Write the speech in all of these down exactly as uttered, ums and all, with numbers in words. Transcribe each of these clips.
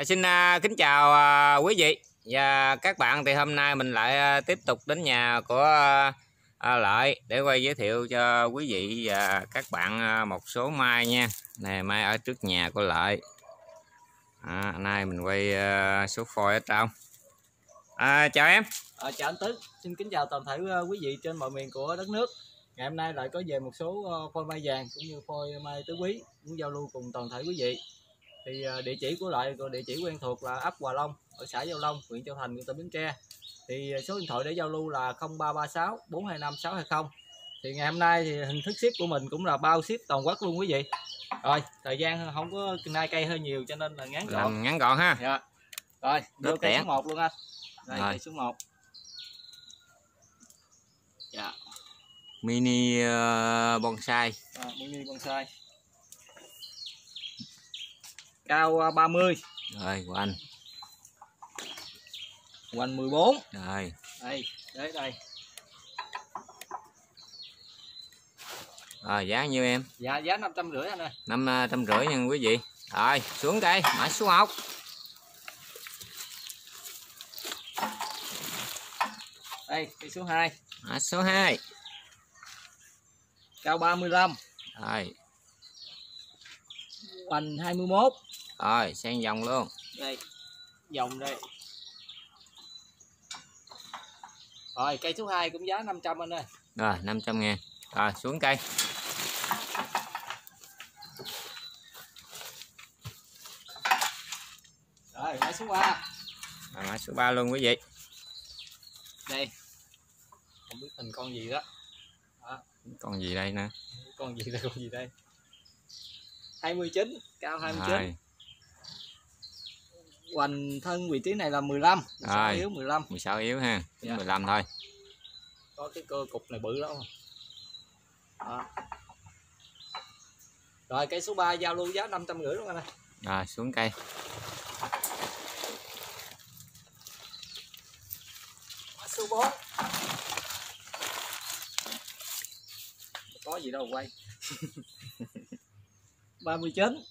À, xin à, kính chào à, quý vị và các bạn. Thì hôm nay mình lại à, tiếp tục đến nhà của à, à, Lợi để quay giới thiệu cho quý vị và các bạn à, một số mai nha. Này, mai ở trước nhà của Lợi. À, nay mình quay à, số phôi ở trong. À, chào em. À, chào anh Tứ. Xin kính chào toàn thể quý vị trên mọi miền của đất nước. Ngày hôm nay Lợi có về một số phôi mai vàng cũng như phôi mai tứ quý muốn giao lưu cùng toàn thể quý vị. Thì địa chỉ của Lợi, địa chỉ quen thuộc là ấp Hòa Long ở xã Giao Long, huyện Châu Thành, tỉnh Bến Tre. Thì số điện thoại để giao lưu là không ba ba sáu bốn hai năm sáu hai không. Thì ngày hôm nay thì hình thức ship của mình cũng là bao ship toàn quốc luôn quý vị. Rồi, thời gian không có, nay cây hơi nhiều cho nên là ngắn gọn. Ngắn gọn ha. Dạ. Rồi, đưa cây số một luôn anh. Đây, cây số một. Dạ. Mini uh, bonsai. À, mini bonsai. Cao ba mươi. Rồi của anh. Của anh mười bốn. Rồi. Đây, đấy đây. Rồi giá nhiêu em? Dạ giá năm trăm rưỡi anh ơi. năm trăm rưỡi nha quý vị. Rồi, xuống cây, mã số một. Đây, cây số hai. Mã số hai. Cao ba mươi lăm. Rồi. Hoành hai mươi mốt. Rồi, sang vòng luôn. Đây. Vòng đây. Rồi, cây số hai cũng giá năm trăm anh ơi. Rồi, năm trăm ngàn. Rồi, xuống cây. Rồi, mã số ba. Rồi, mã số ba luôn quý vị. Đây. Không biết hình con gì đó. Đó. Con gì đây nè. Con gì đây, con gì đây. hai mươi chín, cao hai mươi chín. Rồi. Hoành thân vị trí này là mười lăm, mười sáu rồi. Yếu mười lăm. mười sáu yếu ha, dạ. mười lăm thôi. Có cái cơ cục này bự lắm. Đó. Rồi cây số ba giao lưu giá năm trăm rưỡi luôn anh ơi. Rồi xuống cây. Số bốn. Có gì đâu quay. ba mươi chín.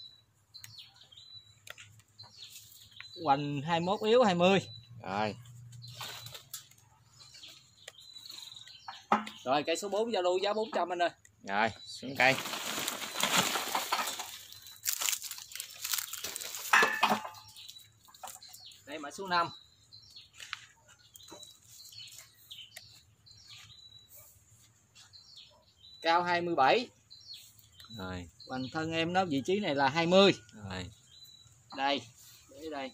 Hoành hai mươi mốt yếu hai mươi. Rồi. Rồi cây số bốn giao lưu giá bốn trăm anh ơi. Rồi, xuống cây. Đây mã số năm. Cao hai mươi bảy. Rồi. Hoành thân em nó vị trí này là hai mươi. Rồi. Đây, để đây.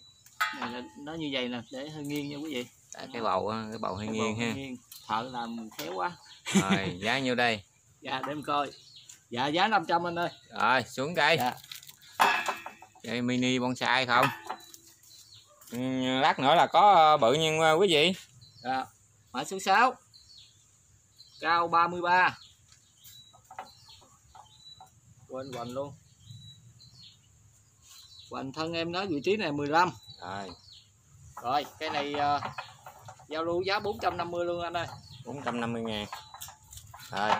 Này là, nó như vậy nè, để hơi nghiêng nha quý vị. Tại cái bầu cái bầu hơi cái nghiêng ha. Nghiêng. Thợ làm khéo quá. Rồi, giá nhiêu đây? Dạ để em coi. Dạ giá năm trăm anh ơi. Rồi, xuống cây. Dạ. Cây mini bonsai không? Lát nữa là có bự nhiên quý vị. Dạ. Mã số sáu. Cao ba mươi ba. Quên hoành luôn. Hoành thân em nói vị trí này mười lăm. Rồi. Rồi, cái này uh, giao lưu giá bốn trăm năm mươi luôn anh ơi. bốn trăm năm mươi ngàn. Rồi.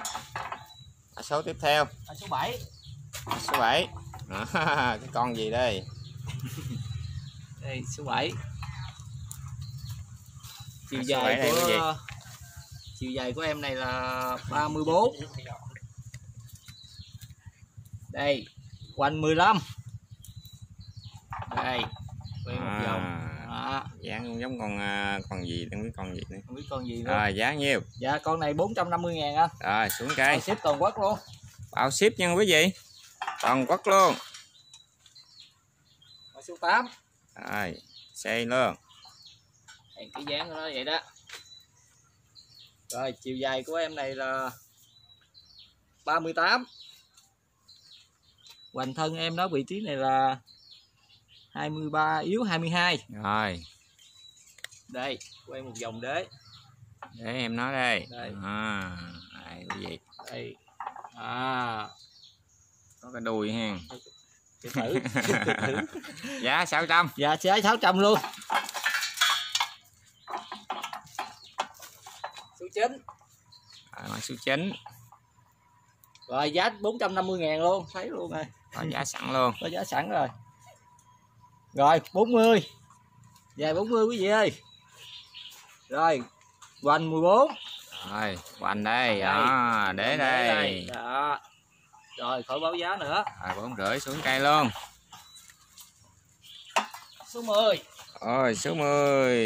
Mã số tiếp theo. Mã số bảy. Mã số bảy. À, cái con gì đây? Đây số bảy. Chiều dài của này là chiều dài của em này là ba mươi bốn. Đây, quanh mười lăm. Đây, quay một vòng. À, giá cũng giống con con gì, không biết con gì nữa. Không biết con gì nữa. Rồi, giá nhiêu? Dạ, con này bốn trăm năm mươi ngàn anh. Rồi, xuống cây. Bao ship toàn quốc luôn. Bao ship nha quý vị. Toàn quốc luôn. Bao số tám. Rồi, xây luôn. Đây, cái dáng của nó vậy đó. Rồi, chiều dài của em này là ba mươi tám. Hoành thân em đó vị trí này là hai mươi ba yếu hai mươi hai. Rồi. Đây, quay một vòng đế. Để em nói đây. Đây. À, đây quý vị. Đây. À. Có cái đuôi ha. Cái thử. Giá sáu trăm. Dạ giá sáu trăm luôn. Số chín. Rồi, số chín. Rồi giá bốn trăm năm mươi ngàn luôn, thấy luôn rồi. Có giá sẵn luôn. Có giá sẵn rồi. Rồi bốn mươi. Dài bốn mươi quý vị ơi. Rồi hoành mười bốn. Rồi hoành đây, đó, để đây. đây. Đó. Rồi khỏi báo giá nữa. Rồi bốn rưỡi xuống cây luôn. Số mười. Rồi số mười.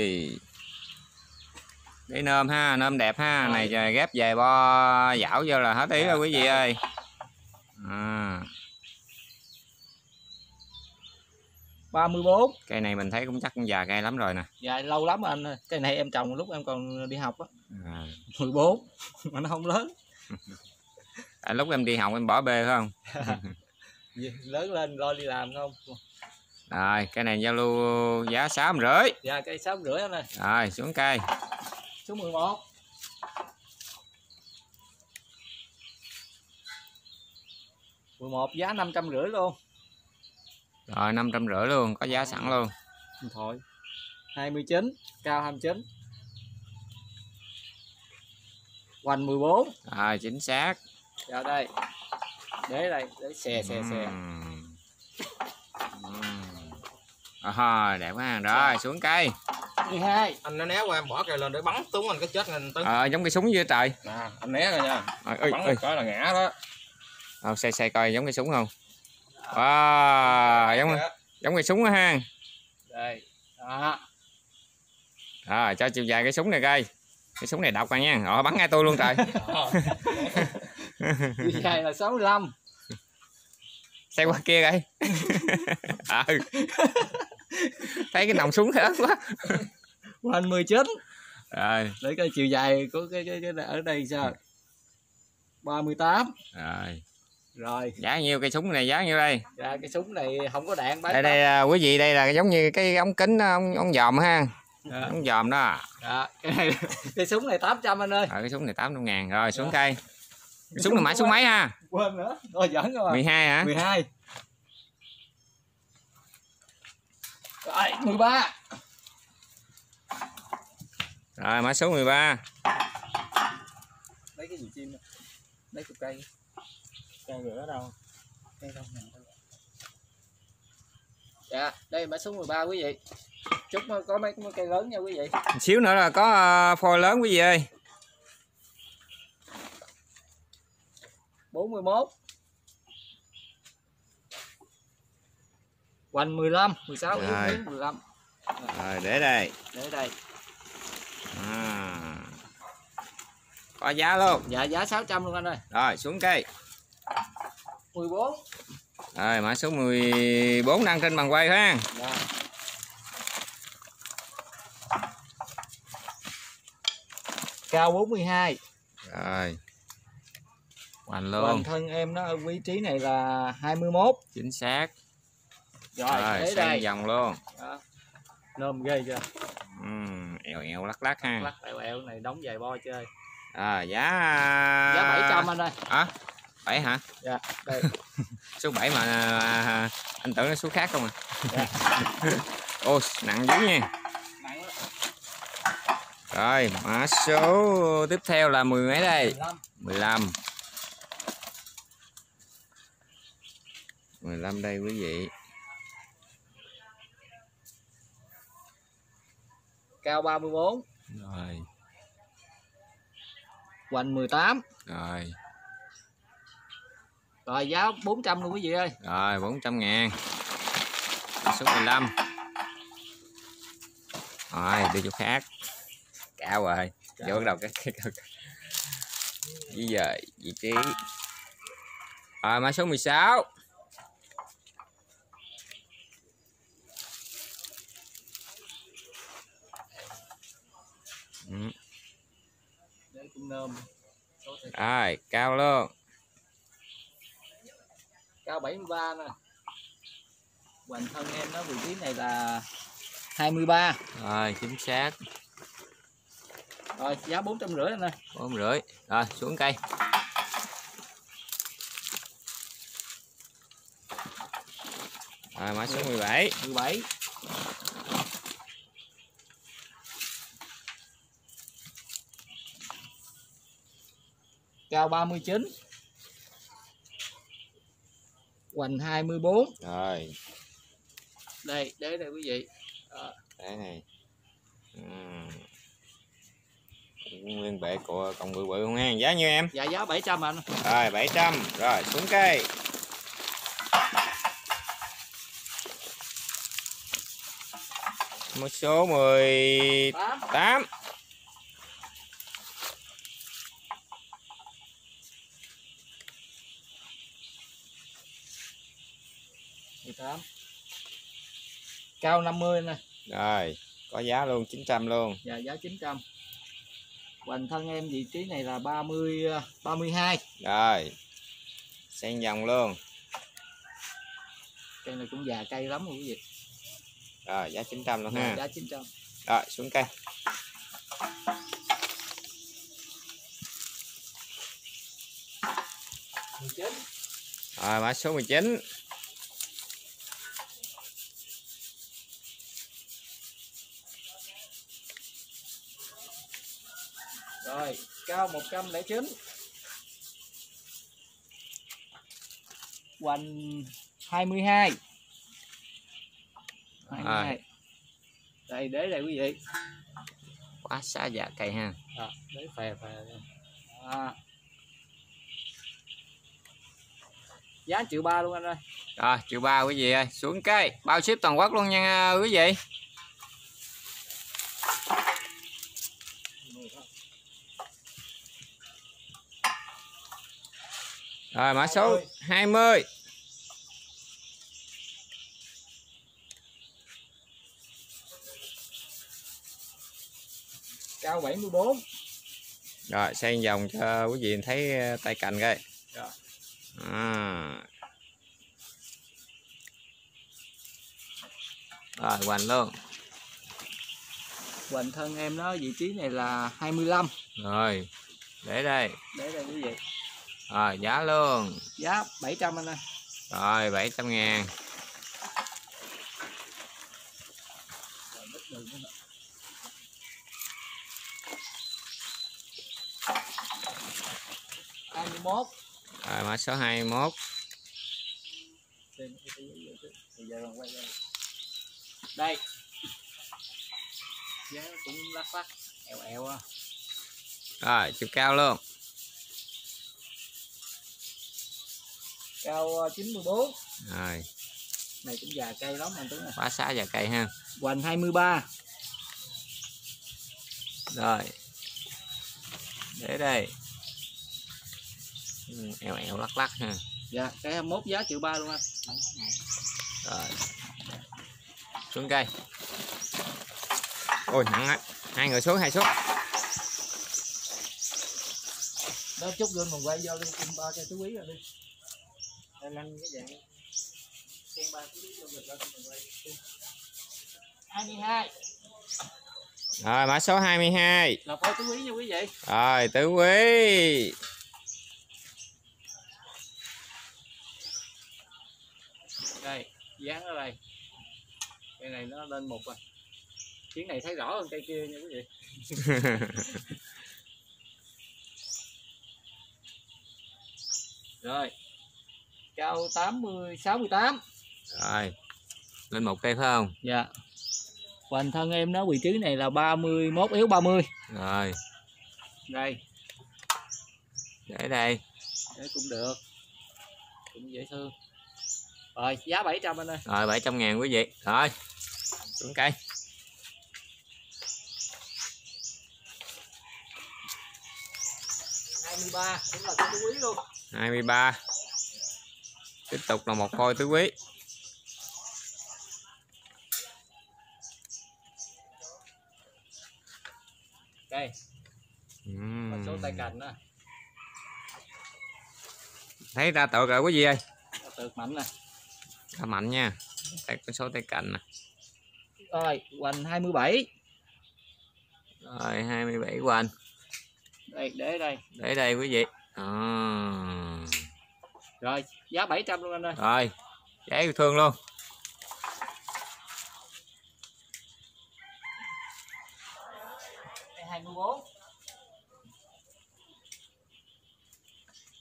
Để nôm ha, nôm đẹp ha. Rồi. Này ghép về bo dảo vô là hết ý rồi quý vị ơi. À. ba mươi bốn. Cây này mình thấy cũng chắc cũng già cây lắm rồi nè. Dạ lâu lắm anh ơi. Cây này em trồng lúc em còn đi học á. À. mười bốn mà nó không lớn. À, lúc em đi học em bỏ bê phải không? À. Lớn lên lo đi làm không? Rồi cây này giao lưu giá sáu rưỡi. Dạ cây sáu rưỡi anh ơi. Rồi xuống cây. Số mười một. mười một giá năm trăm rưỡi luôn. Rồi năm trăm rưỡi luôn, có giá sẵn luôn. Thôi. hai mươi chín, cao hai mươi chín. Hoành mười bốn. Rồi chính xác. Rồi đây. Để đây, để xè xè xè. Ờ đẹp quá. Rồi xuống cây. mười hai. Anh nó né qua em bỏ cây lên để bắn trúng anh cái chết anh Tấn. Ờ à, giống cái súng dưới trời. À, anh né rồi nha. À, ơi, bắn cái là ngã đó. Ờ à, xe xe coi giống cái súng không? Wow, giống giống cái súng đó ha. Đây. Đó. Rồi cho chiều dài cái súng này coi. Cái súng này độc à nha. Họ bắn ngay tôi luôn trời. Chiều dài là sáu mươi lăm. Xe qua kia coi. Ừ. Thấy cái nòng súng hết quá. Hoành mười chín. Rồi, để coi chiều dài của cái cái, cái ở đây sao. ba mươi tám. Rồi. Rồi giá nhiêu cây súng này, giá nhiêu đây? Dạ, cái súng này không có đạn bắn đây đây à, quý vị, đây là giống như cái ống kính ống ống dòm ha. Dạ. Ống dòm đó. Dạ, cái này cái súng này tám trăm anh ơi. Rồi, cái súng này tám trăm ngàn. Rồi xuống dạ. Cây cái súng này mãi xuống mấy ha, quên nữa rồi, giỡn rồi. mười hai hả? mười hai. Rồi mười ba. Rồi mã số mười ba. Lấy cái gì chim này? Lấy cục cây. Cây rửa đâu? Cây đâu nè. Dạ, đây mã số mười ba quý vị. Chúc có mấy cây lớn nha quý vị. Xíu nữa là có phôi lớn quý vị ơi. bốn mươi mốt. Hoành mười lăm, mười sáu, rồi. mười lăm. Rồi. Rồi để đây. Để đây. À. Có giá luôn. Dạ giá sáu trăm luôn anh ơi. Rồi xuống cây. mười bốn. Rồi mã số mười bốn đang trên bàn quay ha. Dạ. Cao bốn mươi hai. Rồi. Hoành luôn. Hoành thân em nó ở vị trí này là hai mươi mốt. Chính xác. Rồi, rồi để đây vòng luôn. Đó. Nôm ghê chưa? Ừ, eo eo lắc lắc ha. Lắc eo eo này đóng giày bo chơi. À, giá giá bảy trăm anh ơi. Hả? bảy hả? Dạ, đây. Số bảy mà à, anh tưởng nó số khác không à. Dạ. Ô, nặng dữ nha. Nặng. Rồi, mã số tiếp theo là mười mấy đây? mười lăm. mười lăm đây quý vị. Cao ba mươi bốn. Rồi. Hoành mười tám. Rồi. Rồi giá bốn trăm luôn quý vị ơi. Rồi bốn trăm ngàn. Số mười lăm. Rồi đi chỗ khác. Cao rồi. Vô bắt đầu cái bây giờ vị trí. Rồi mã số mười sáu. Ừ. Rồi cao luôn. Cao bảy mươi ba nè. Hoành thân em nó vị trí này là hai mươi ba. Rồi chính xác. Rồi giá bốn trăm rưỡi anh ơi. bốn trăm rưỡi. Rồi xuống cây. Rồi mã số mười bảy. mười bảy. Cao ba mươi chín. Hoành hai mươi bốn. Rồi. Đây, đế đây quý vị. Đó. Đế này. Uhm. Nguyên bệ của con bự bự không ha, giá nhiêu em? Dạ giá bảy trăm anh. Rồi bảy trăm, rồi xuống cây. Một số mười tám. mười tám. Cao năm mươi nè. Rồi, có giá luôn chín trăm luôn. Dạ giá chín trăm. Hoành thân em vị trí này là ba mươi, ba mươi hai. Rồi. Xen vòng luôn. Cây này cũng già cây lắm rồi quý vị. Rồi giá chín trăm luôn ha. Giá chín trăm. Rồi xuống cây. mười chín. Rồi mã số mười chín. Rồi, cao một trăm lẻ chín. Hoành hai mươi hai. hai mươi hai. À. Đây đế đây quý vị. Quá xa dạ cây ha. À, đế phè phè. À. Giá triệu ba luôn anh ơi. Rồi, triệu ba quý vị ơi, xuống cây, bao ship toàn quốc luôn nha quý vị. Rồi mã số hai mươi. Cao bảy mươi bốn. Rồi xen vòng cho quý vị thấy tay cành coi. Rồi. À. Rồi hoành luôn. Hoành thân em nó vị trí này là hai mươi lăm. Rồi. Để đây. Để đây quý vị. Rồi giá luôn. Giá bảy trăm anh ơi. Rồi bảy trăm ngàn. hai mươi mốt. Rồi mã số hai mươi mốt. Đây. Giá cũng lắc lắc eo eo á. Rồi chiều cao luôn. Cao chín mươi bốn. Rồi. Này cũng già cây lắm anh Tuấn. Quá xa già cây ha. Hoành hai mươi ba. Rồi. Để đây. Eo eo lắc lắc ha. Dạ, cái hai mươi mốt giá triệu ba luôn anh. Rồi. Xuống cây. Ôi nặng á. Hai người xuống, hai xuống. Đó chút lên mình quay vô đi, cùng ba cây tứ quý rồi đi. Cái dạng. hai mươi hai. Rồi mã số hai mươi hai. Là phôi tứ quý nha quý vị. Rồi tứ quý. Đây, dán ở đây. Cây này nó lên một rồi. Chuyến này thấy rõ hơn cây kia nha quý vị. Rồi. Cao tám mươi, sáu mươi tám. Rồi. Lên một cây phải không? Dạ. Hoành thân em nó vị trí này là ba mươi mốt yếu ba mươi. Rồi. Đây. Để đây. Để cũng được. Cũng dễ thương. Rồi, giá bảy trăm anh ơi. Rồi bảy trăm ngàn quý vị. Rồi. Xuống cây. hai mươi ba, cũng là tứ quý luôn. hai mươi ba. Tiếp tục là một phôi tứ quý. Đây. Uhm. Một số tay cành đó. Thấy ra tược rồi quý vị ơi. Ra tược mạnh nè. Ra mạnh nha. Đây con số tay cành nè. Rồi, hoành hai mươi bảy. Rồi hai mươi bảy hoành. Đây, để đây. Để đây quý vị. À. Rồi, giá bảy trăm luôn anh ơi. Rồi, giá yêu thương luôn. hai mươi bốn.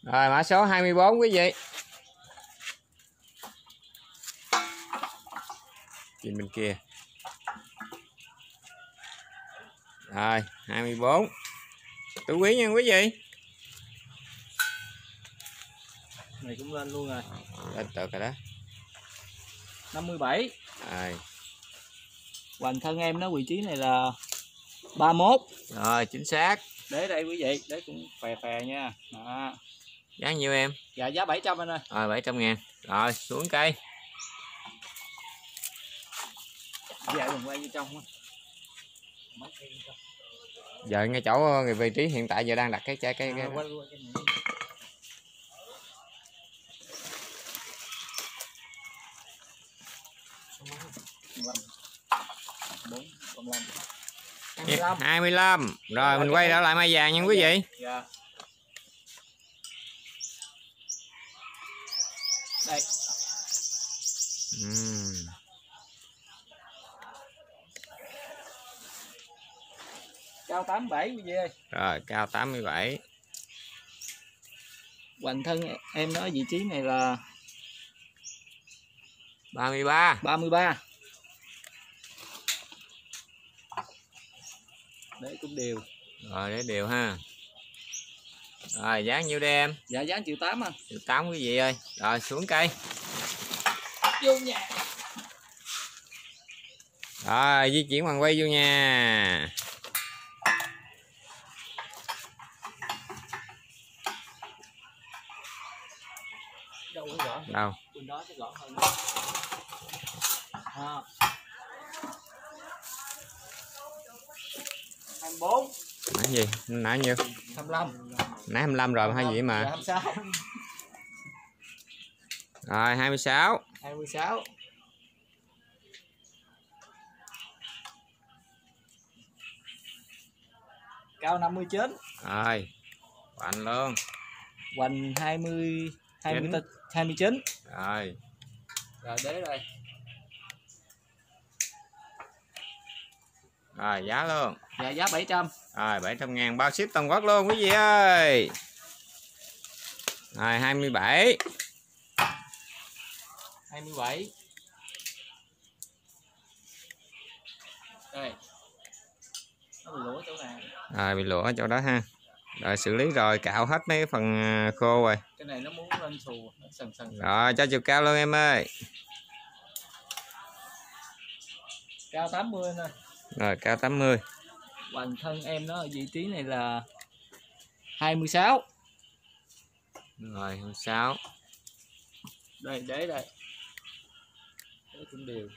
Rồi, mã số hai mươi bốn quý vị. trên bên kia. Rồi, hai mươi bốn. Tứ quý nha quý vị. Này cũng lên luôn rồi. Lên tược rồi đó. năm mươi bảy. Rồi. Hoành thân em nó vị trí này là ba mươi mốt. Rồi, chính xác. Để đây quý vị, để cũng phè phè nha. Đó. Giá nhiêu em? Dạ giá bảy trăm anh ơi. Rồi bảy trăm ngàn. Rồi xuống cây. Dạ đừng quay vô trong á. Giờ ngay chỗ người vị trí hiện tại giờ đang đặt cái trái cây. À, hai mươi lăm. Rồi mình quay trở lại mai vàng nha quý vị. Dạ. Đây. Uhm. Cao tám mươi bảy quý vị ơi. Rồi cao tám mươi bảy. Hoành thân em nói vị trí này là ba mươi ba ba mươi ba. Để cũng đều. Rồi để đều ha. Rồi dán nhiêu đây em? Dạ dán triệu tám anh. Triệu tám quý vị ơi. Rồi xuống cây. Vô nhà. Rồi di chuyển bằng quay vô nhà. Đâu có gõ. Đâu. Bên đó sẽ gõ hơn. À. hai mươi bốn. Nãy gì? Nãy nhiêu? hai mươi lăm. Nãy hai mươi lăm rồi hay vậy mà. hai mươi sáu. Rồi hai mươi sáu. hai mươi sáu. Cao năm mươi chín. Rồi. Hoành luôn. Hoành hai mươi hai mươi chín. Rồi. Rồi đế rồi. Rồi giá luôn. Dạ giá bảy trăm. Rồi bảy trăm ngàn bao ship toàn quốc luôn quý vị ơi. Rồi hai mươi bảy. hai mươi bảy. Đây. Nó bị lũa chỗ này. Rồi bị lũa chỗ đó ha. Rồi xử lý rồi, cạo hết mấy cái phần khô rồi. Cái này nó muốn lên xù, nó sần sần. Rồi cho chiều cao luôn em ơi. Cao tám mươi thôi. Rồi cao tám mươi. Hoành thân em nó ở vị trí này là hai mươi sáu. Rồi hai mươi sáu. Đây để đây. Để cũng đều.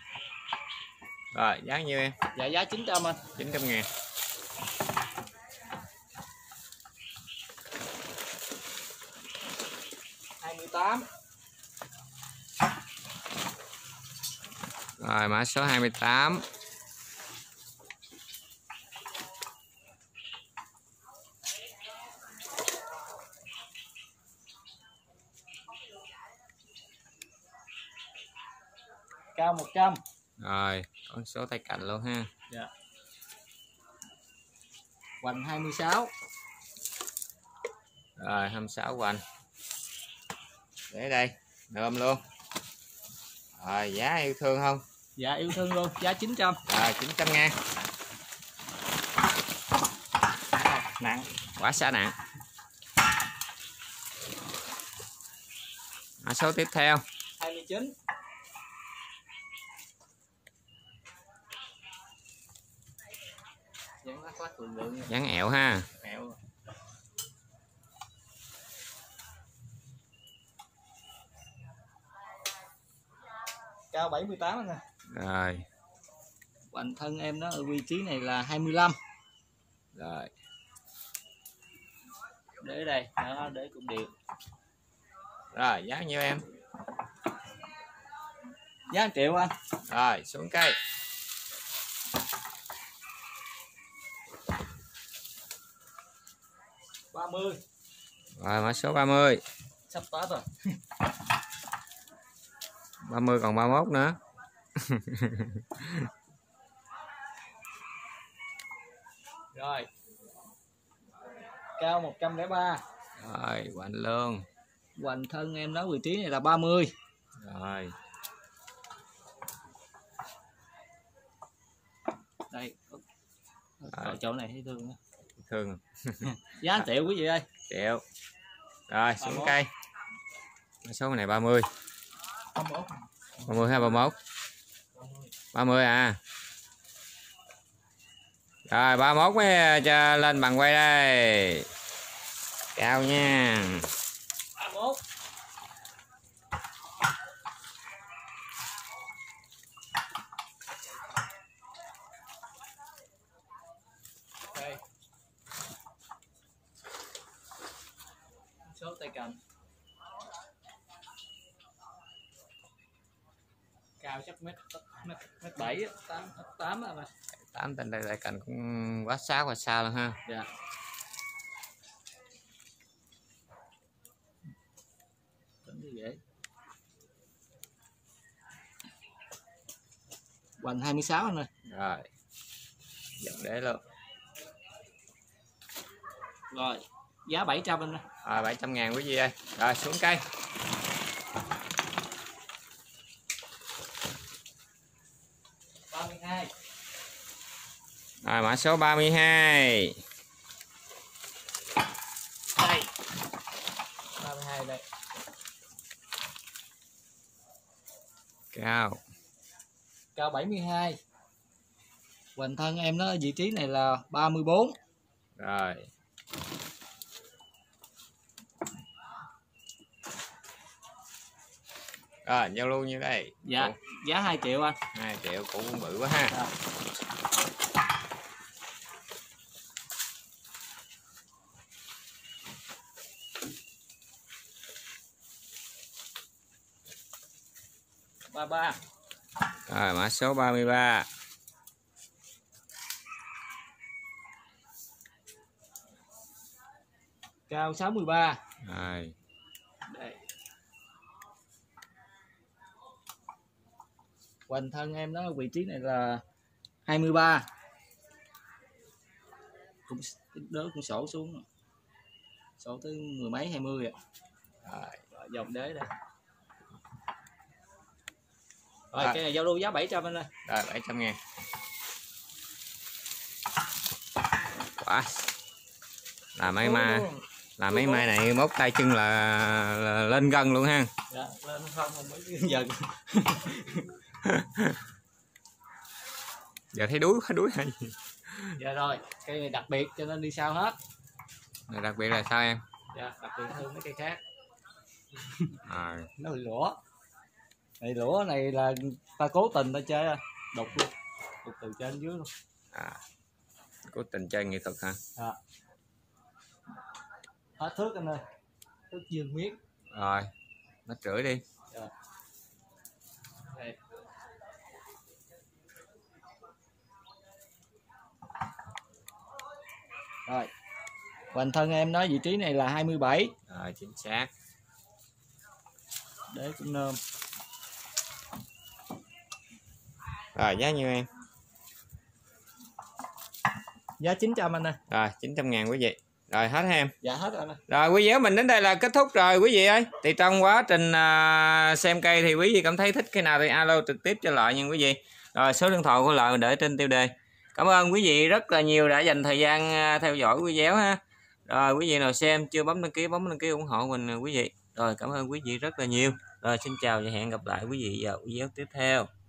Rồi giá nhiêu em? Dạ giá chín trăm anh. chín trăm ngàn. hai mươi tám. Rồi mã số hai mươi tám. Cao một trăm. Rồi, con số tay cạnh luôn ha. Dạ. Hoành hai mươi sáu. Rồi, hai mươi sáu hoành. Để đây, ôm luôn. Rồi, giá yêu thương không? Dạ yêu thương luôn, giá chín trăm. Rồi, chín trăm ngàn. Nặng, quá xa nặng. Mã số tiếp theo. hai mươi chín. Dán ẹo ha. Ẹo. Cao bảy mươi tám anh nè. Rồi. Hoành thân em nó ở vị trí này là hai mươi lăm. Rồi. Để đây, đó, để cũng đều. Rồi, giá nhiêu em? Giá một triệu anh. Rồi, xuống cây. ba mươi. Rồi mã số ba mươi. Sắp tới rồi. ba mươi còn ba mươi mốt nữa. Rồi. Cao một trăm lẻ ba. Rồi, hoành luôn. Hoành thân em nói vị trí này là ba mươi. Rồi. Đây, ở chỗ này thấy thương nữa. Thương. Giá à, triệu quý vị ơi. Triệu. Rồi, xuống ba mươi. Cây. Số này ba mươi. ba mươi. ba mươi hay ba mươi mốt? ba mươi à. Rồi ba mươi mốt mới cho lên bằng quay đây. Cao nha. ba mươi mốt. Số tay cầm. Cao chắc mét mét bảy tám tám à mà. Tám tên đây lại cạnh cũng quá xa quá xa luôn ha. Dạ. Tính như vậy. Hoành hai mươi sáu anh ơi. Rồi. Dần để luôn. Rồi, giá bảy trăm anh ơi. À, bảy trăm ngàn quý vị ơi. Rồi xuống cây. ba mươi hai. Rồi mã số ba mươi hai. Đây. ba mươi hai đây. Cao. Cao bảy mươi hai. Hoành thân em nó ở vị trí này là ba mươi bốn. Rồi. Rồi, giao lưu như đây. Dạ, ủa? Giá hai triệu anh. hai triệu cũng bự quá ha. Rồi. ba mươi ba. Rồi, mã số ba mươi ba. Cao sáu mươi ba. Rồi. Đây. Hoành thân em nó vị trí này là hai mươi ba. Cũng đỡ cũng sổ xuống. Sổ tới mười mấy hai mươi rồi. Rồi, dòng đế đây. Rồi, à, cái này giao lưu giá bảy trăm anh ơi. Rồi, bảy trăm ngàn. Quá. Là mấy mai là mấy mai này mốt tay chân là, là lên gân luôn ha. Dạ, lên không không mấy giờ. Giờ thấy đuối quá đuối hay gì. Dạ rồi, cây này đặc biệt cho nên đi sau hết. Đặc biệt là sao em? Dạ, đặc biệt hơn mấy cây khác. À. Nó lũa. Này lũa này là ta cố tình ta chơi đục luôn, đục từ trên dưới luôn. À, cố tình chơi nghệ thuật hả? À. Hết thước anh ơi, thước dương miếng. Rồi, nó rưỡi đi. Dạ. Đây. Rồi, hoành thân em nói vị trí này là hai mươi bảy. Rồi, chính xác. Đế cũng nôm. Rồi, giá nhiêu em? Giá chín trăm anh ơi. Rồi, chín trăm ngàn quý vị. Rồi, hết em. Dạ, hết rồi. Rồi, quý vị mình đến đây là kết thúc rồi quý vị ơi. Thì trong quá trình à, xem cây thì quý vị cảm thấy thích cây nào thì alo trực tiếp cho Lợi nha quý vị. Rồi, số điện thoại của Lợi mình để trên tiêu đề. Cảm ơn quý vị rất là nhiều đã dành thời gian theo dõi video ha. Rồi, quý vị nào xem chưa bấm đăng ký, bấm đăng ký ủng hộ mình quý vị. Rồi, cảm ơn quý vị rất là nhiều. Rồi, xin chào và hẹn gặp lại quý vị vào video tiếp theo.